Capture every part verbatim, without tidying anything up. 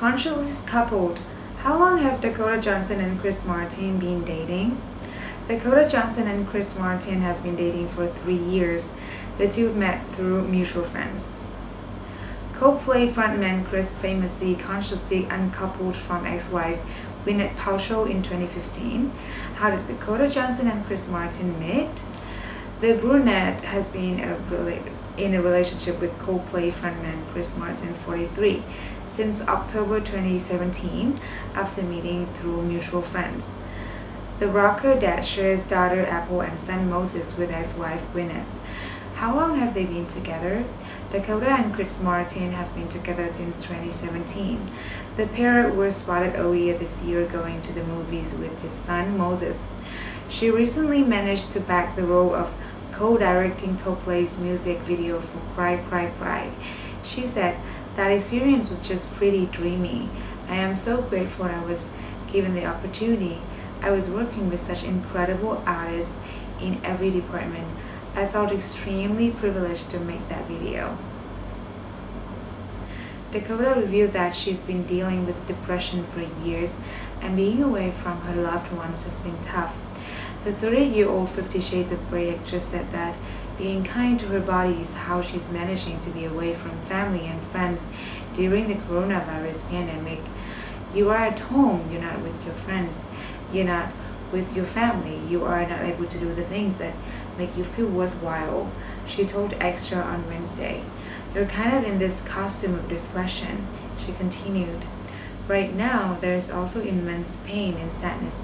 Consciously coupled. How long have Dakota Johnson and Chris Martin been dating? Dakota Johnson and Chris Martin have been dating for three years. The two met through mutual friends. Coldplay frontman Chris famously consciously uncoupled from ex-wife Gwyneth Paltrow in twenty fifteen. How did Dakota Johnson and Chris Martin meet? The brunette has been a in a relationship with Coldplay frontman Chris Martin, forty-three, since October twenty seventeen after meeting through mutual friends. The rocker dad shares daughter Apple and son Moses with ex-wife Gwyneth. How long have they been together? Dakota and Chris Martin have been together since twenty seventeen. The pair were spotted earlier this year going to the movies with his son, Moses. She recently managed to bag the role of co-directing Coldplay's music video for Cry Cry Cry. She said, "That experience was just pretty dreamy. I am so grateful I was given the opportunity. I was working with such incredible artists in every department. I felt extremely privileged to make that video." Dakota revealed that she's been dealing with depression for years and being away from her loved ones has been tough. The thirty-year-old Fifty Shades of Grey actress said that being kind to her body is how she's managing to be away from family and friends during the coronavirus pandemic. "You are at home, you're not with your friends, you're not with your family, you are not able to do the things that make you feel worthwhile," she told Extra on Wednesday. "You're kind of in this costume of depression," she continued. "Right now, there's also immense pain and sadness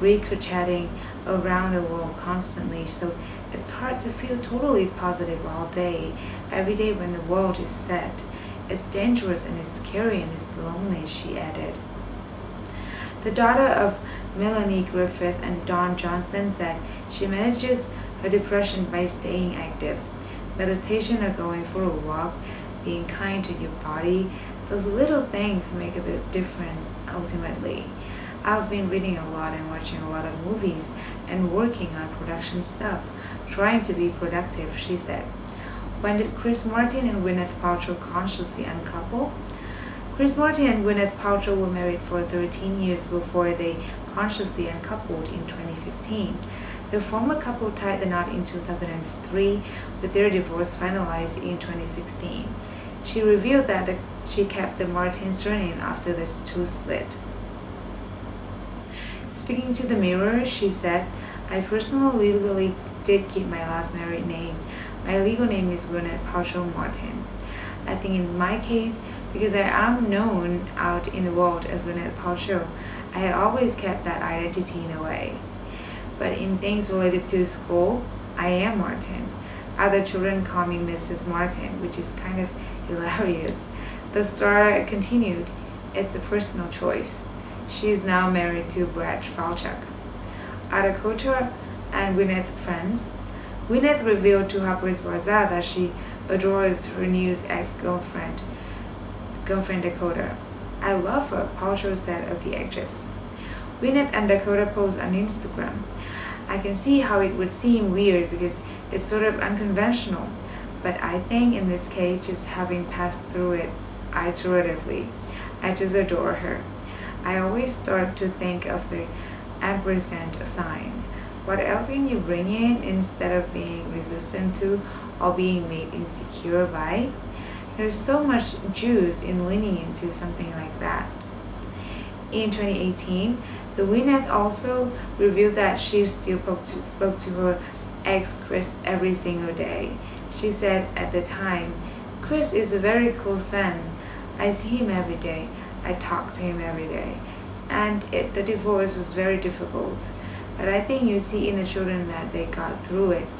ricocheting around the world constantly, so it's hard to feel totally positive all day, every day when the world is sad. It's dangerous and it's scary and it's lonely," she added. The daughter of Melanie Griffith and Don Johnson said she manages her depression by staying active. Meditation or going for a walk, being kind to your body, those little things make a big difference ultimately. "I've been reading a lot and watching a lot of movies and working on production stuff, trying to be productive," she said. When did Chris Martin and Gwyneth Paltrow consciously uncouple? Chris Martin and Gwyneth Paltrow were married for thirteen years before they consciously uncoupled in twenty fifteen. The former couple tied the knot in two thousand three, with their divorce finalized in twenty sixteen. She revealed that the, she kept the Martin surname after the two split. Speaking to the Mirror, she said, "I personally legally did keep my last married name. My legal name is Gwyneth Paltrow Martin. I think in my case, because I am known out in the world as Gwyneth Paltrow, I had always kept that identity in a way. But in things related to school, I am Martin. Other children call me Missus Martin, which is kind of hilarious." The star continued, "It's a personal choice." She is now married to Brad Falchuk. Are Dakota and Gwyneth friends? Gwyneth revealed to Harper's Bazaar that she adores her new ex-girlfriend, girlfriend Dakota. "I love her," Paltrow said of the actress. Gwyneth and Dakota posed on Instagram. "I can see how it would seem weird because it's sort of unconventional, but I think in this case, just having passed through it iteratively, I just adore her. I always start to think of the ampersand sign. What else can you bring in instead of being resistant to or being made insecure by? There's so much juice in leaning into something like that." In twenty eighteen, the Gwyneth also revealed that she still to, spoke to her ex Chris every single day. She said at the time, "Chris is a very close friend. I see him every day. I talk to him every day. And it, the divorce was very difficult. But I think you see in the children that they got through it.